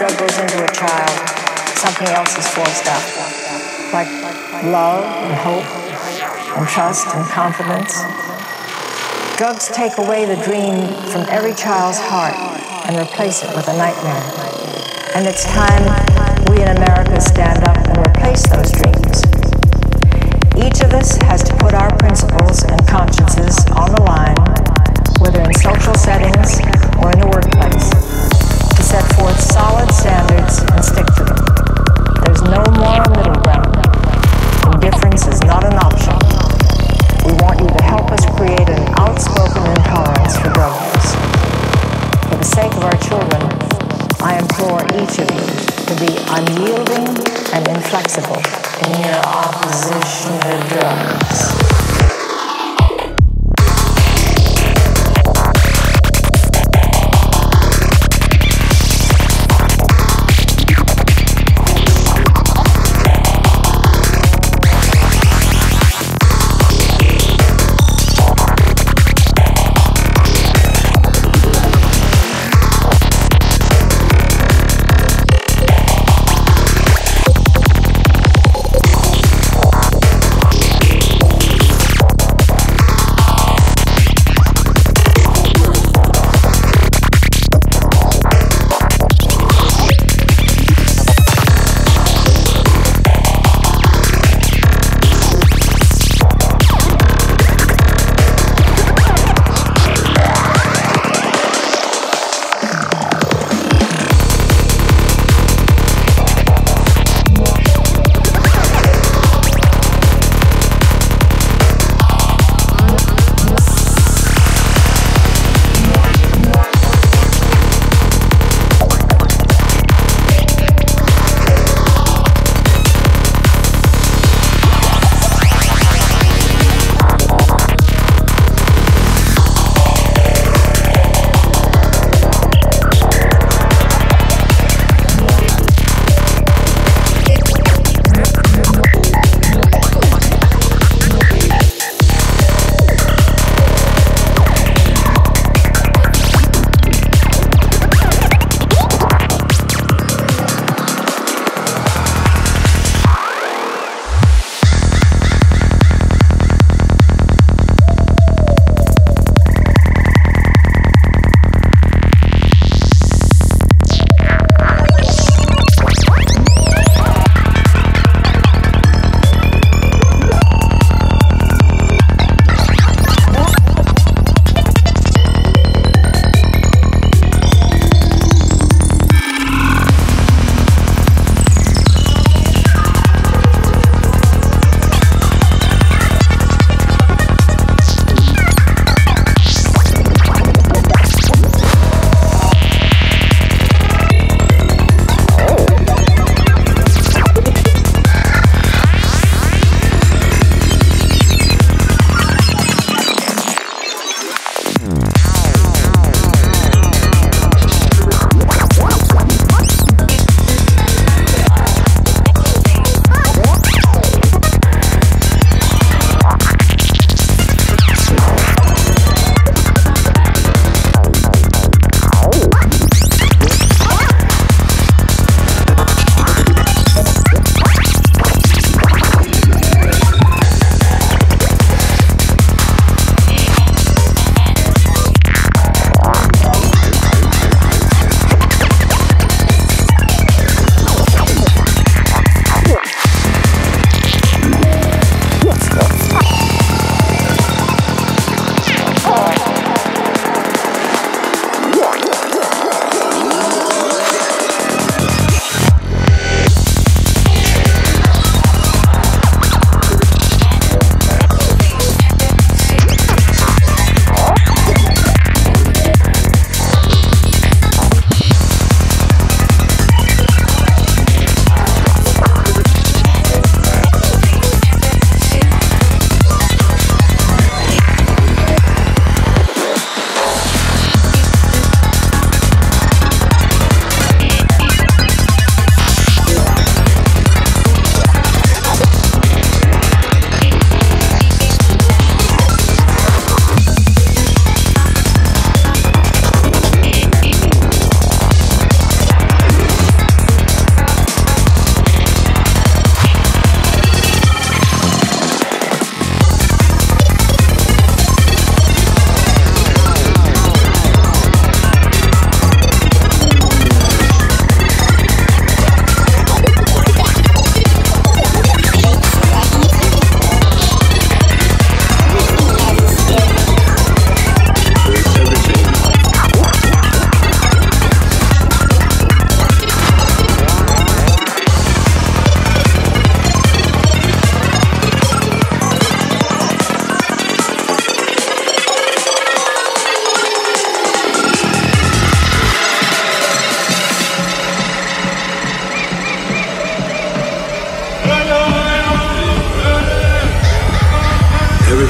ego goes into a child, something else is forced up, like love and hope and trust and confidence. Drugs take away the dream from every child's heart and replace it with a nightmare. And it's time we in America stand up and replace those dreams. Each of us has to put our principles and consciences on the line, whether in social settings or in the workplace, to set forth solid standards and stick to them. There's no more middle ground. Indifference is not an option. We want you to help us create an outspoken intolerance for drug use. For the sake of our children, I implore each of you to be unyielding and inflexible in your opposition to drugs.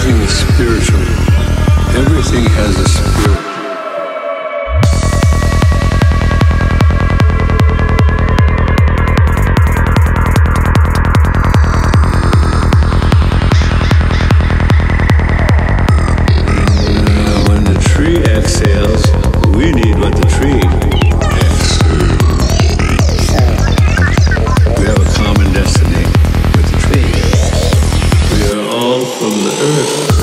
Everything is spiritual. Everything has a spirit. From the earth.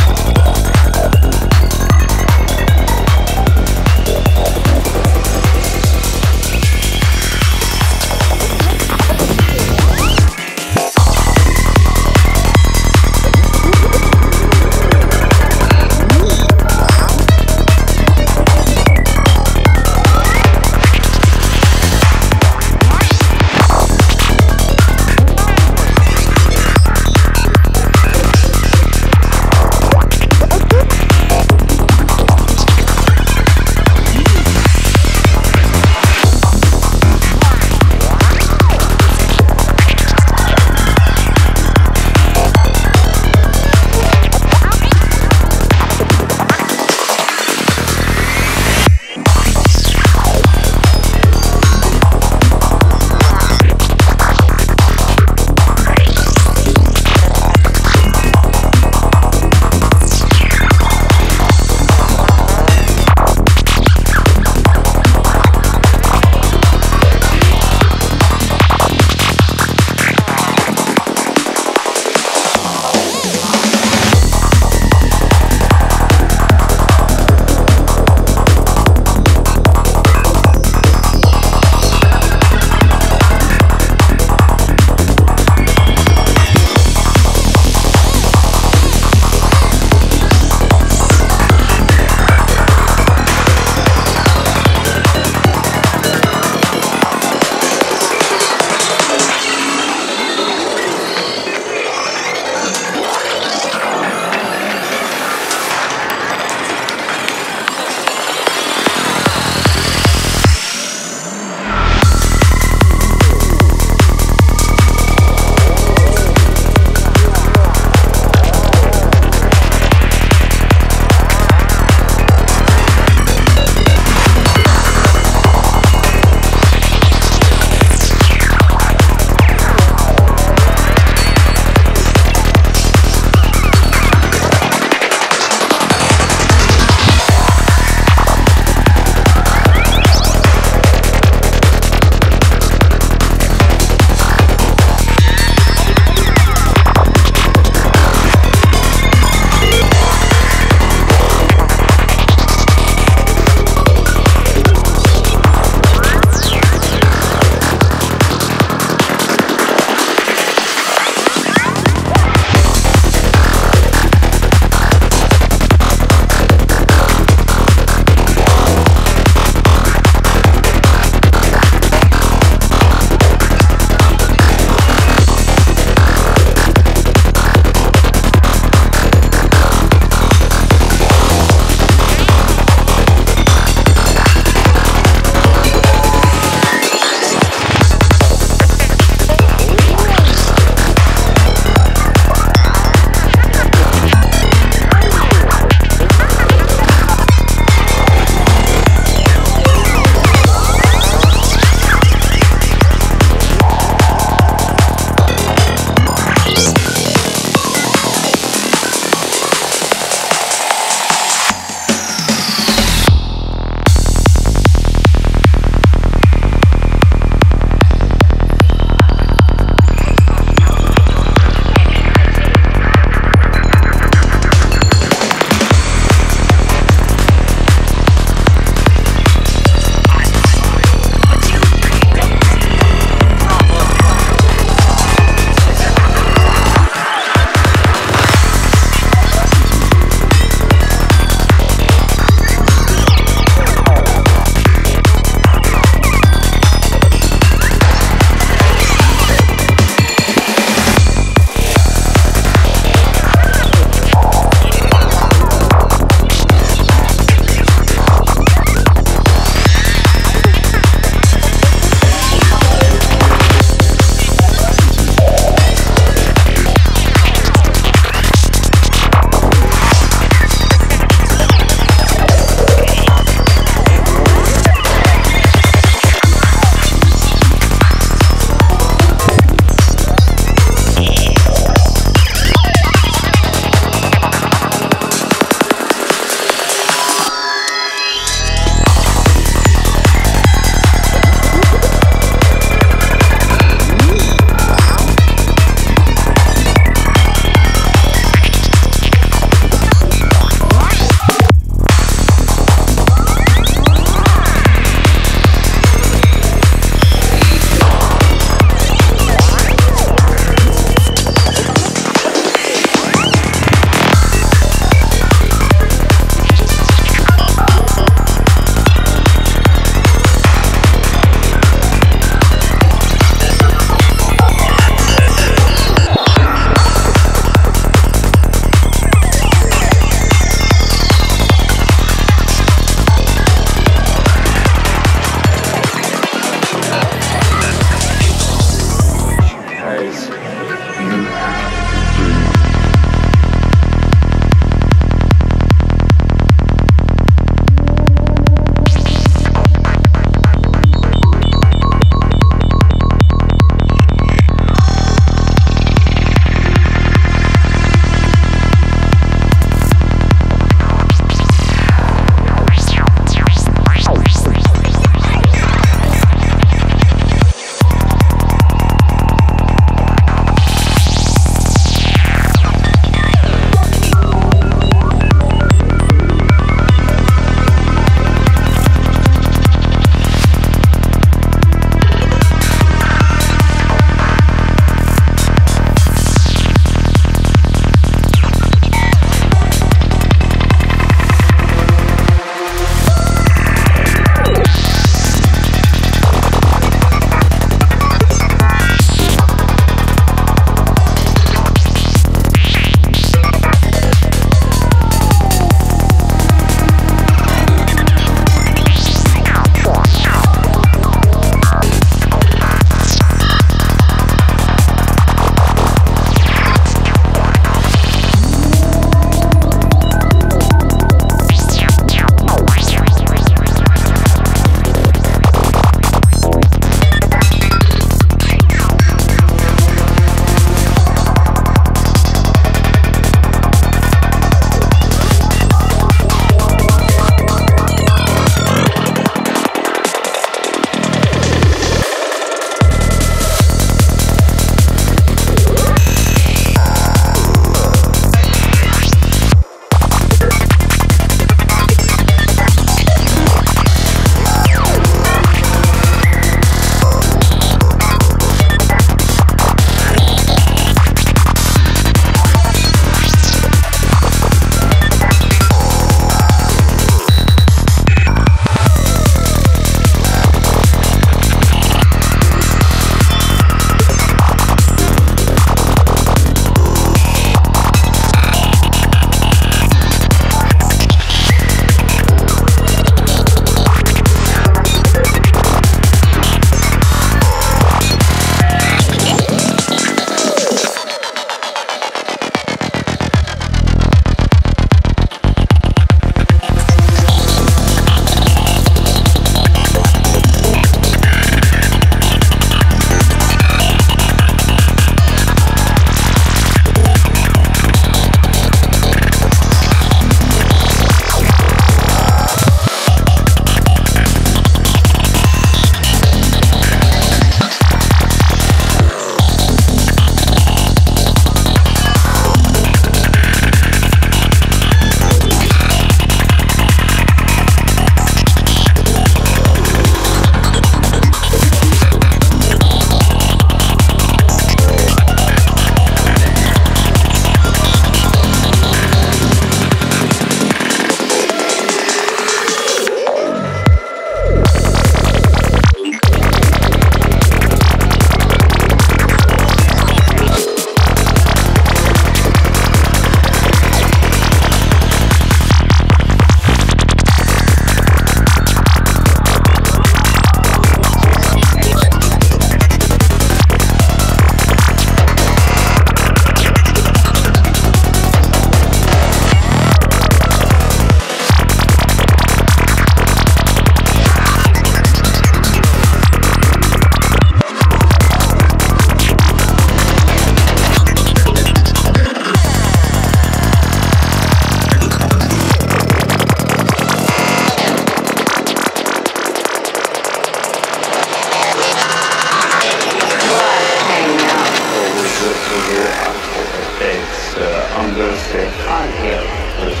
converts the unreal with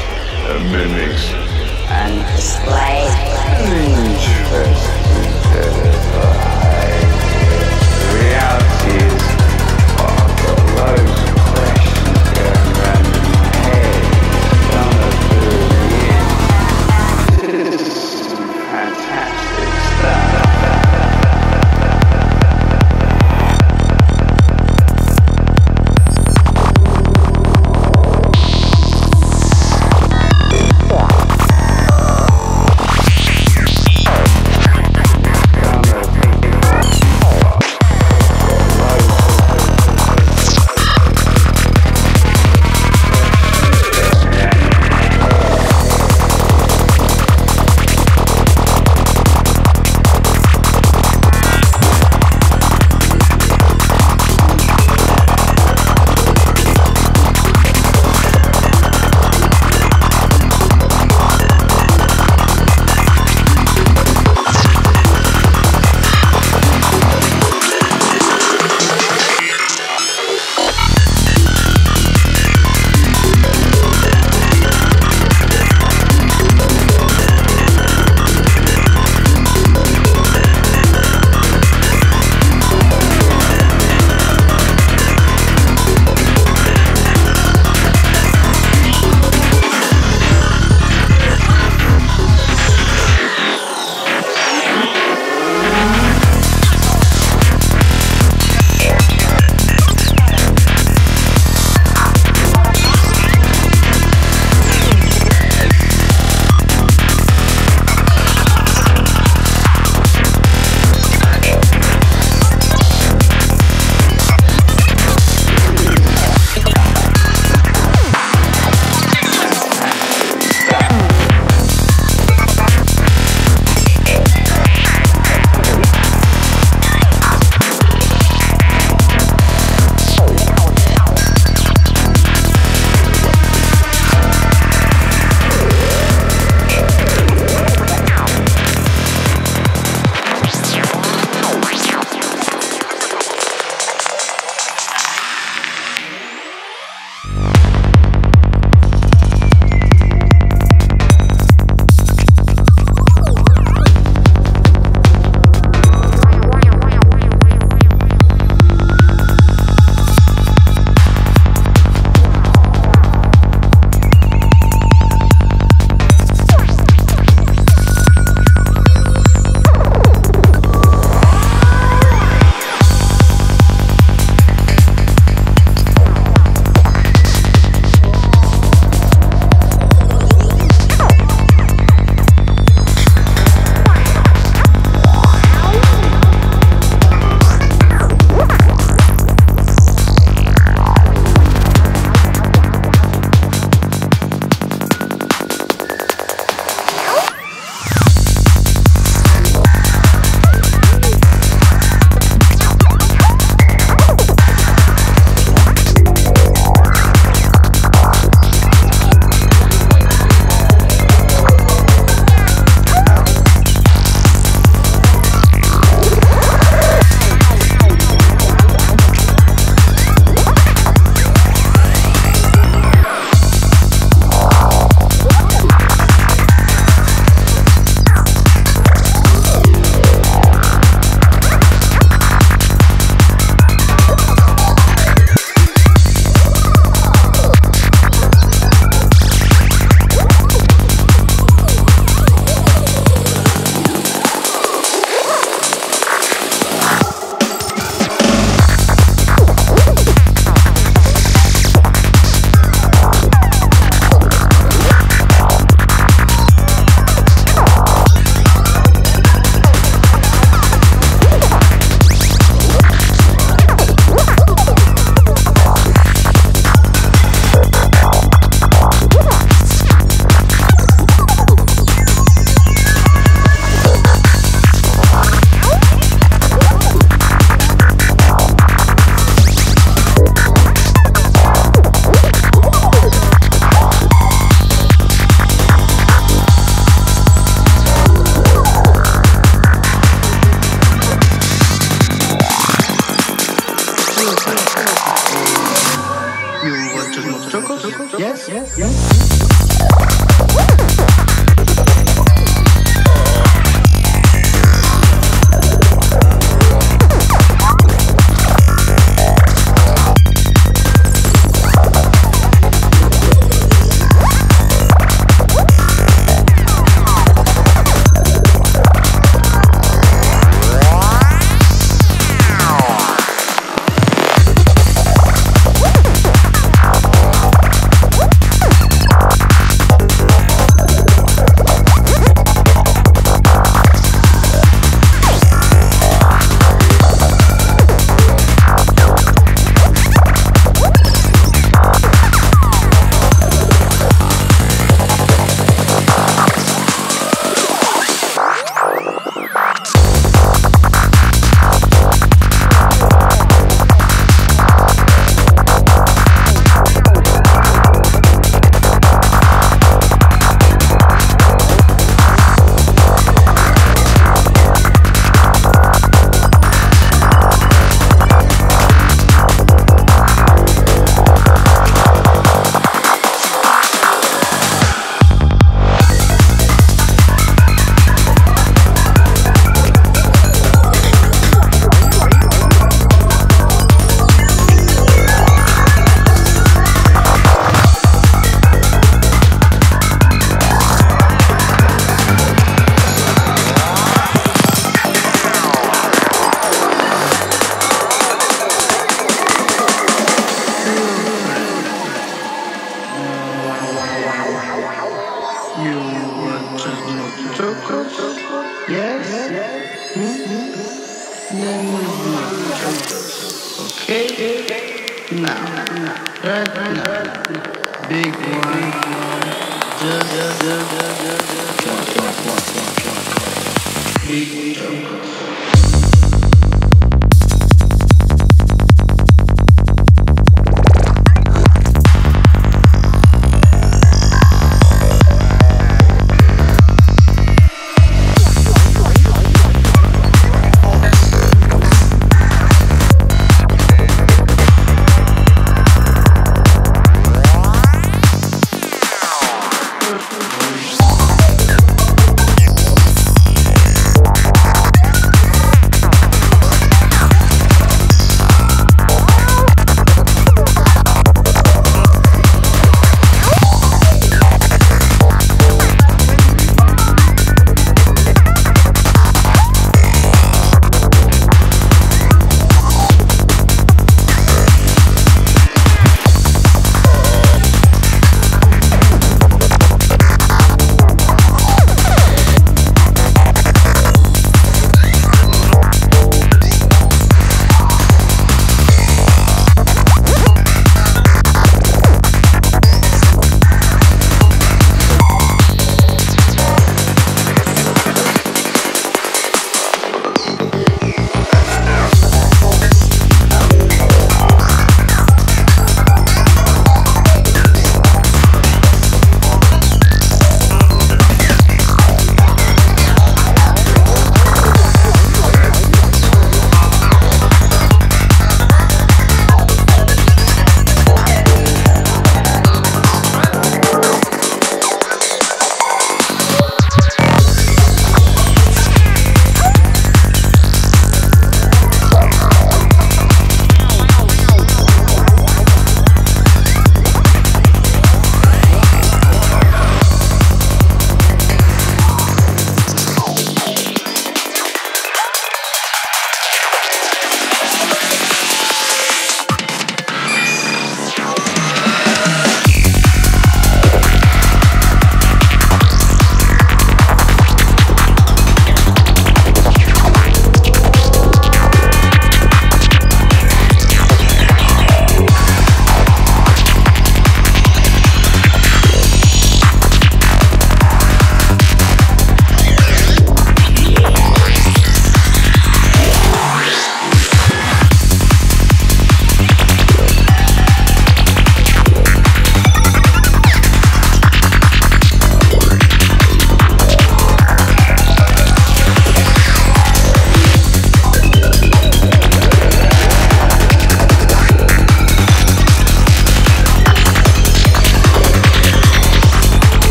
mimics and displays interest in the reality is part of those questions going around in my head. Some of them in fantastic stuff. Big one.